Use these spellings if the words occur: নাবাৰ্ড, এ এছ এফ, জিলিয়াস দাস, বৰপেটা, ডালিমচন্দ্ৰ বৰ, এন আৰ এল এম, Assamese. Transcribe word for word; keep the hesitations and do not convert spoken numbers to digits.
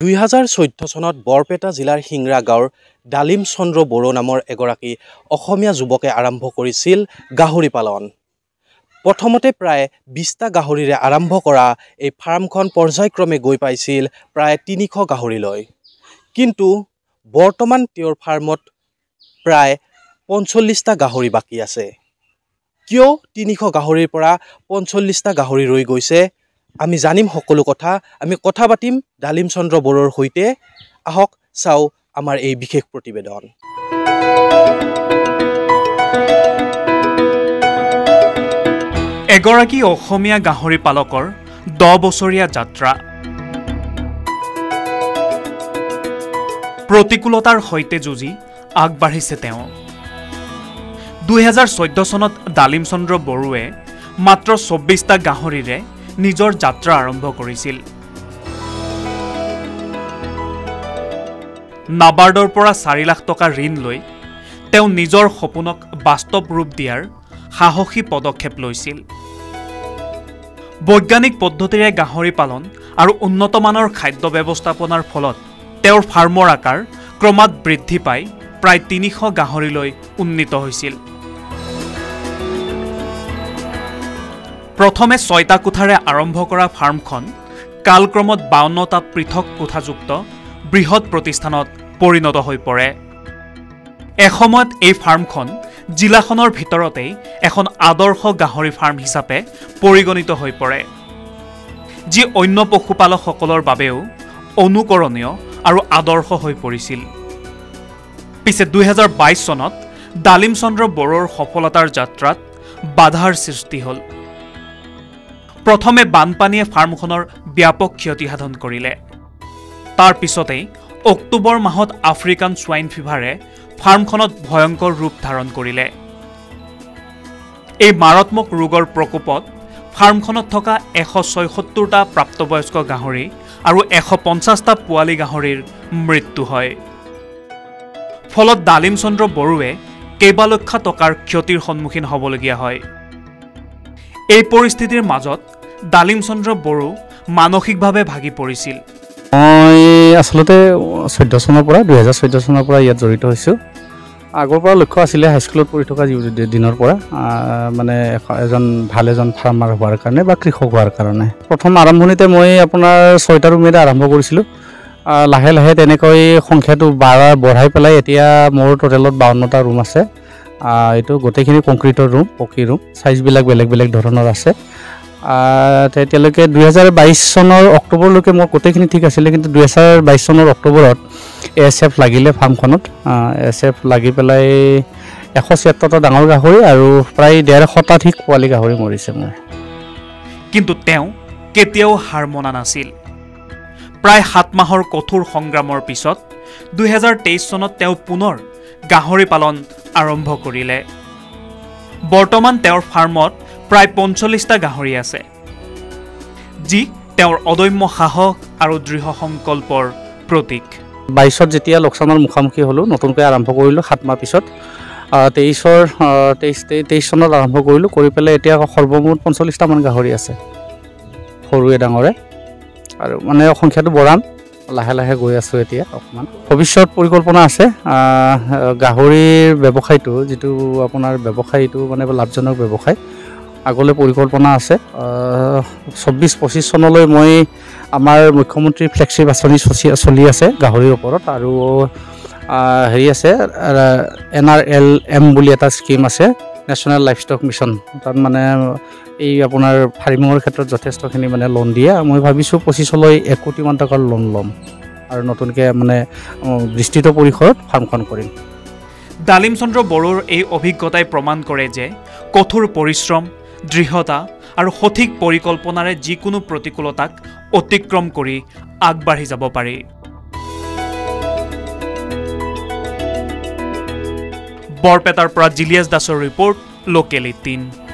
দুই হাজাৰ চৈধ্য চনত বৰপেটা জিলাৰ সিংৰা গাঁৱৰ ডালিমচন্দ্ৰ বৰ নামৰ এগৰাকী অসমীয়া যুৱকে আৰম্ভ কৰিছিল গাহৰি পালন। প্ৰথমতে প্ৰায় বিছটা গাহৰিৰে আৰম্ভ কৰা এই ফাৰ্মখন পৰ্যায়ক্ৰমে গৈ পাইছিল প্ৰায় তিনিশ গাহৰিলৈ। কিন্তু বৰ্তমান তেওঁৰ ফাৰ্মত প্ৰায় পঞ্চল্লিছটা গাহৰি বাকী আছে। কিয় তিনিশ গাহৰিৰ পৰা পঞ্চল্লিছটা গাহৰি ৰৈ গৈছে আমি জানিম, সকলো কথা আমি কথা পাতিম ডালিমচন্দ্ৰ বৰৰ সৈতে। আহক চাওঁ আমাৰ এই বিশেষ প্ৰতিবেদন। এগৰাকী অসমীয়া গাহৰি পালকৰ দহ বছৰীয়া যাত্ৰা প্ৰতিকূলতাৰ সৈতে যুঁজি আগবাঢ়িছে তেওঁ। দুহেজাৰ চৈধ্য চনত ডালিমচন্দ্ৰ বৰুৱে মাত্ৰ চৌব্বিছটা গাহৰিৰে নিজৰ যাত্ৰা আৰম্ভ কৰিছিল। নাবাৰ্ডৰ পৰা চাৰি লাখ টকা ঋণ লৈ তেওঁ নিজৰ সপোনক বাস্তৱ ৰূপ দিয়াৰ সাহসী পদক্ষেপ লৈছিল। বৈজ্ঞানিক পদ্ধতিৰে গাহৰি পালন আৰু উন্নতমানৰ খাদ্য ব্যৱস্থাপনাৰ ফলত তেওঁৰ ফাৰ্মৰ আকাৰ ক্ৰমাৎ বৃদ্ধি পাই প্ৰায় তিনিশ গাহৰিলৈ উন্নীত হৈছিল। প্ৰথমে ছয়টা কোঠাৰে আৰম্ভ কৰা ফাৰ্মখন কালক্ৰমত বাৱন্নটা পৃথক কোঠাযুক্ত বৃহৎ প্ৰতিষ্ঠানত পৰিণত হৈ পৰে। এসময়ত এই ফাৰ্মখন জিলাখনৰ ভিতৰতেই এখন আদৰ্শ গাহৰি ফাৰ্ম হিচাপে পৰিগণিত হৈ পৰে, যি অন্য পশুপালকসকলৰ বাবেও অনুকৰণীয় আৰু আদৰ্শ হৈ পৰিছিল। পিছে দুহেজাৰ বাইছ চনত ডালিমচন্দ্ৰ বৰৰ সফলতাৰ যাত্ৰাত বাধাৰ সৃষ্টি হ'ল। প্ৰথমে বানপানীয়ে ফাৰ্মখনৰ ব্যাপক ক্ষতিসাধন কৰিলে। তাৰ পিছতেই অক্টোবৰ মাহত আফ্ৰিকান ছোৱাইন ফিভাৰে ফাৰ্মখনত ভয়ংকৰ ৰূপ ধাৰণ কৰিলে। এই মাৰাত্মক ৰোগৰ প্ৰকোপত ফাৰ্মখনত থকা এশ ছয়সত্তৰটা প্ৰাপ্তবয়স্ক গাহৰি আৰু এশ পঞ্চাছটা পোৱালি গাহৰিৰ মৃত্যু হয়। ফলত ডালিমচন্দ্ৰ বৰুৱে কেইবালক্ষ টকাৰ ক্ষতিৰ সন্মুখীন হ'বলগীয়া হয়। এই পৰিস্থিতিৰ মাজত ডালিমচন্দ্ৰ বড়ো মানসিকভাৱে ভাগি পৰিছিল। মই আচলতে চৈধ্য চনৰ পৰা দুহেজাৰ চৈধ্য চনৰ পৰা ইয়াত জড়িত হৈছোঁ। আগৰ পৰা লক্ষ্য আছিলে হাইস্কুলত পঢ়ি থকা দিনৰ পৰা মানে এজন ভাল এজন ফাৰ্মাৰ হোৱাৰ কাৰণে বা কৃষক হোৱাৰ কাৰণে। প্ৰথম আৰম্ভণিতে মই আপোনাৰ ছয়টা ৰুমেৰে আৰম্ভ কৰিছিলোঁ। লাহে লাহে তেনেকৈ সংখ্যাটো বঢ়াই পেলাই এতিয়া মোৰ টোটেলত বাৱন্নটা ৰুম আছে। এইটো গোটেইখিনি কংক্ৰিটৰ ৰুম, পকী ৰুম, চাইজবিলাক বেলেগ বেলেগ ধৰণৰ আছে। তেতিয়ালৈকে দুহেজাৰ বাইছ চনৰ অক্টোবৰলৈকে মোৰ গোটেইখিনি ঠিক আছিলে। কিন্তু দুহেজাৰ বাইছ চনৰ অক্টোবৰত এ এছ এফ লাগিলে ফাৰ্মখনত। এ এছ এফ লাগি পেলাই এশ ছিয়াত্তৰটা ডাঙৰ গাহৰি আৰু প্ৰায় ডেৰ শতাধিক পোৱালি গাহৰি মৰিছে মোৰ। কিন্তু তেওঁ কেতিয়াও হাৰ মনা নাছিল। প্ৰায় সাত মাহৰ কঠোৰ সংগ্ৰামৰ পিছত দুহেজাৰ তেইছ চনত তেওঁ পুনৰ গাহৰি পালন আৰম্ভ কৰিলে। বৰ্তমান তেওঁৰ ফাৰ্মত প্ৰায় পঞ্চল্লিছটা গাহৰি আছে, যি তেওঁৰ অদম্য সাহস আৰু দৃঢ় সংকল্পৰ প্ৰতীক। বাইছত যেতিয়া লোকচানৰ মুখামুখি হ'লোঁ, নতুনকৈ আৰম্ভ কৰিলোঁ সাত মাহ পিছত। তেইছৰ তেইছ তেইছ চনত আৰম্ভ কৰিলোঁ, কৰি পেলাই এতিয়া সৰ্বমুঠ পঞ্চল্লিছটামান গাহৰি আছে, সৰুৱে ডাঙৰে। আৰু মানে সংখ্যাটো বঢ়াম, লাহে লাহে গৈ আছোঁ। এতিয়া অকণমান ভৱিষ্যত পৰিকল্পনা আছে গাহৰিৰ ব্যৱসায়টো, যিটো আপোনাৰ ব্যৱসায়টো মানে লাভজনক ব্যৱসায়, আগলৈ পৰিকল্পনা আছে। চৌব্বিছ পঁচিছ চনলৈ মই আমাৰ মুখ্যমন্ত্ৰীৰ ফ্লেগশ্বিপ আঁচনি চলি আছে গাহৰিৰ ওপৰত। আৰু হেৰি আছে এন আৰ এল এম বুলি এটা স্কিম আছে, নেশ্যনেল লাইফস্টক মিছন। তাত মানে এই আপোনাৰ ফাৰ্মিঙৰ ক্ষেত্ৰত যথেষ্টখিনি মানে লোন দিয়ে। মই ভাবিছোঁ পঁচিছলৈ এক কোটিমান টকাৰ লোন ল'ম আৰু নতুনকৈ মানে বিস্তৃত পৰিসৰত ফাৰ্মখন কৰিম। ডালিমচন্দ্ৰ বৰৰ এই অভিজ্ঞতাই প্ৰমাণ কৰে যে কঠোৰ পৰিশ্ৰম, দৃঢ়তা আৰু সঠিক পৰিকল্পনাৰে যিকোনো প্ৰতিকূলতাক অতিক্ৰম কৰি আগবাঢ়ি যাব পাৰি। বৰপেটাৰ পৰা জিলিয়াস দাসৰ ৰিপৰ্ট, লোকেল এইটিন।